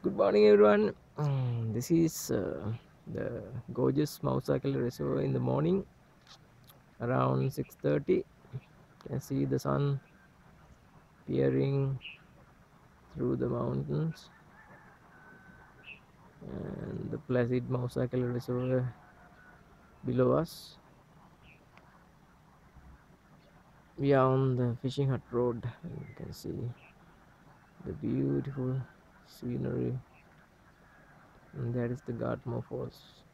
Good morning everyone. This is the gorgeous Maussakelle Reservoir in the morning around 6:30. You can see the sun peering through the mountains, and the placid Maussakelle Reservoir below us. We are on the fishing hut road, and you can see the beautiful scenery, and that is the Gartmore Falls.